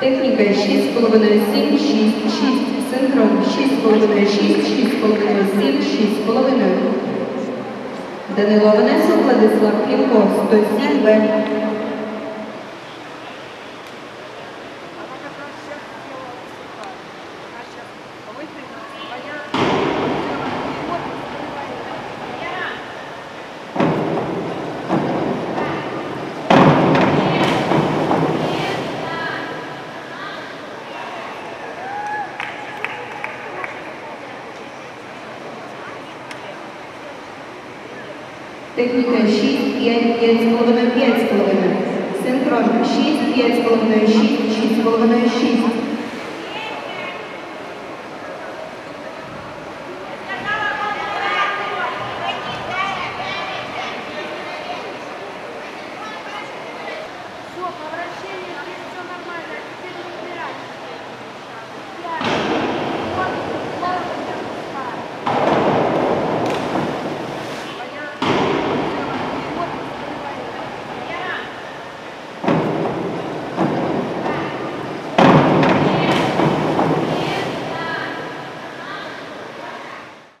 Техніка 6,5-7, 6, 6. Синхрон 6,5, 6, 6,5, 7, 6,5. Данило Менесов, Владислав Півко, 107Б. Техніка 6, 5, 5,5, 5,5. Синхрон 6, 5,5, 6, 6,5, 6.